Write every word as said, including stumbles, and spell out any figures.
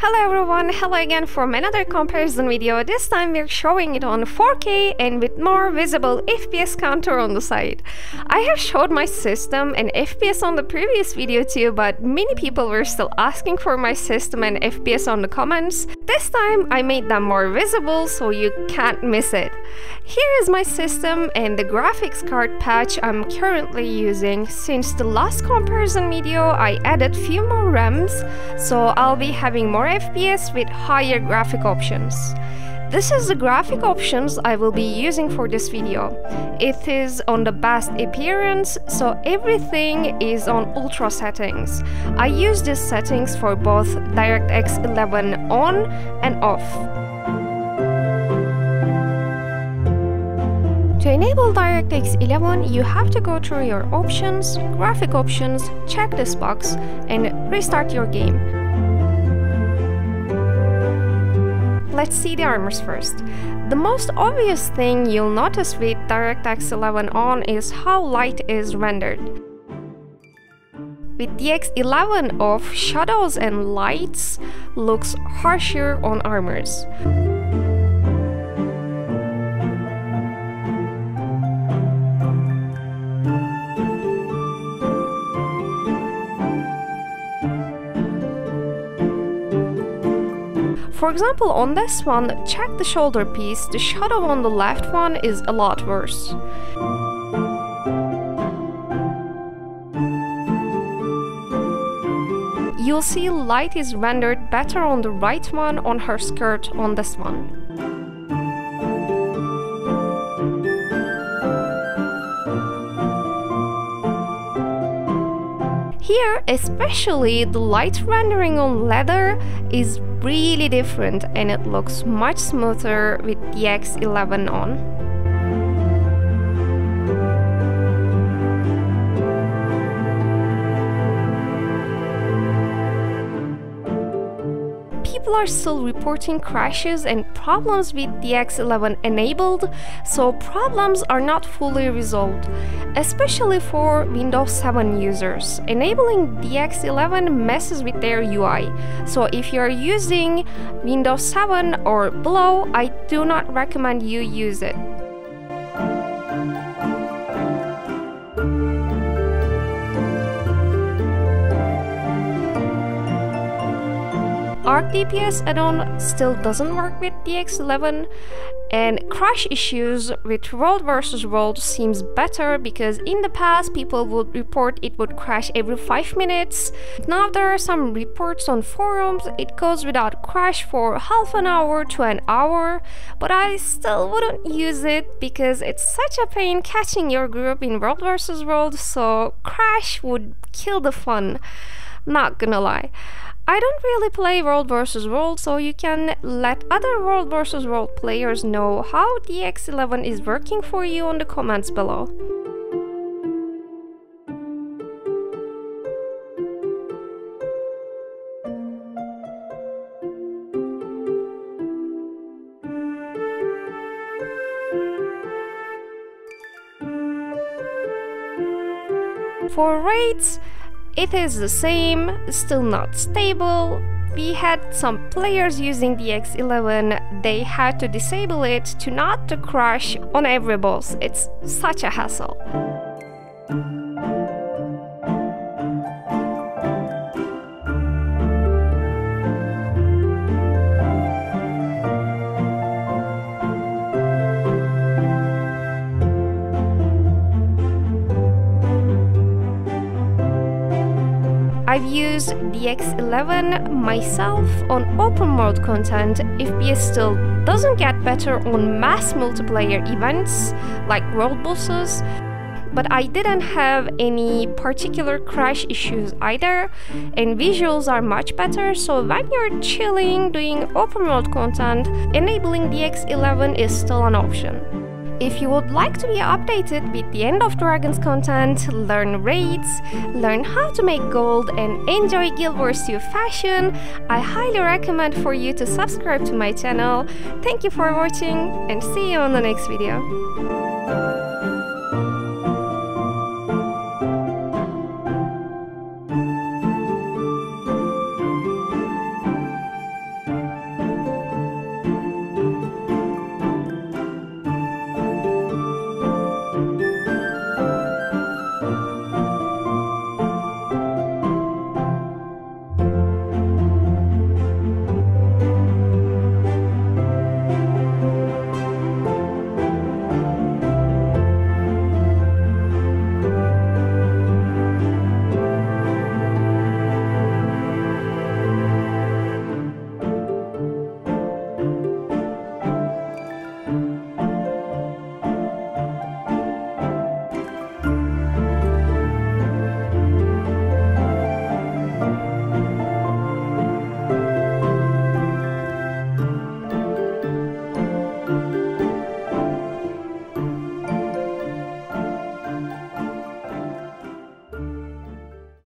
Hello everyone, hello again from another comparison video. This time we're showing it on four K and with more visible F P S counter on the side. I have showed my system and F P S on the previous video too, but many people were still asking for my system and F P S on the comments. This time I made them more visible so you can't miss it. Here is my system and the graphics card patch I'm currently using. Since the last comparison video I added few more R A Ms, so I'll be having more F P S with higher graphic options. This is the graphic options I will be using for this video. It is on the best appearance, so everything is on ultra settings. I use these settings for both DirectX eleven on and off. To enable DirectX eleven, you have to go through your options, graphic options, check this box, and restart your game. Let's see the armors first. The most obvious thing you'll notice with DirectX eleven on is how light is rendered. With D X eleven off, shadows and lights looks harsher on armors. For example, on this one, check the shoulder piece, the shadow on the left one is a lot worse. You'll see light is rendered better on the right one, on her skirt on this one. Here, especially, the light rendering on leather is really different and it looks much smoother with D X eleven on. People are still reporting crashes and problems with D X eleven enabled, so problems are not fully resolved, especially for Windows seven users. Enabling D X eleven messes with their U I, so if you are using Windows seven or below, I do not recommend you use it. ArcDPS add-on still doesn't work with D X eleven, and crash issues with World versus. World seems better because in the past people would report it would crash every five minutes. Now there are some reports on forums, it goes without crash for half an hour to an hour, but I still wouldn't use it because it's such a pain catching your group in World versus. World, so crash would kill the fun, not gonna lie. I don't really play World versus. World, so you can let other World versus. World players know how D X eleven is working for you on the comments below. For raids, it is the same, still not stable. We had some players using D X eleven, they had to disable it to not to crash on every boss. It's such a hassle. I've used D X eleven myself on open world content. F P S still doesn't get better on mass multiplayer events like world bosses, but I didn't have any particular crash issues either, and visuals are much better, so when you're chilling doing open world content, enabling D X eleven is still an option. If you would like to be updated with the End of Dragons content, learn raids, learn how to make gold and enjoy Guild Wars two fashion, I highly recommend for you to subscribe to my channel. Thank you for watching and see you on the next video.